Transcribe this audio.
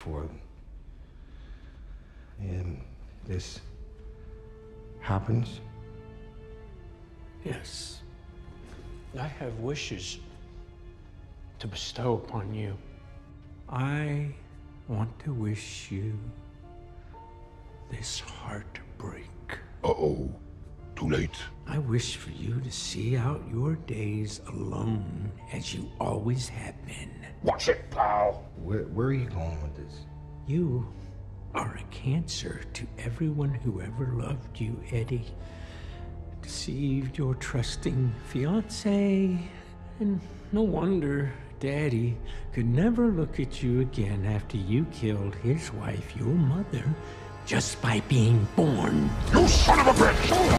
for them. And this happens? Yes. I have wishes to bestow upon you. I want to wish you this heartbreak. Uh-oh. Too late. I wish for you to see out your days alone as you always have been. Watch it, pal. Where are you going with this? You are a cancer to everyone who ever loved you, Eddie. Deceived your trusting fiancé, and no wonder Daddy could never look at you again after you killed his wife, your mother, just by being born. You son of a bitch!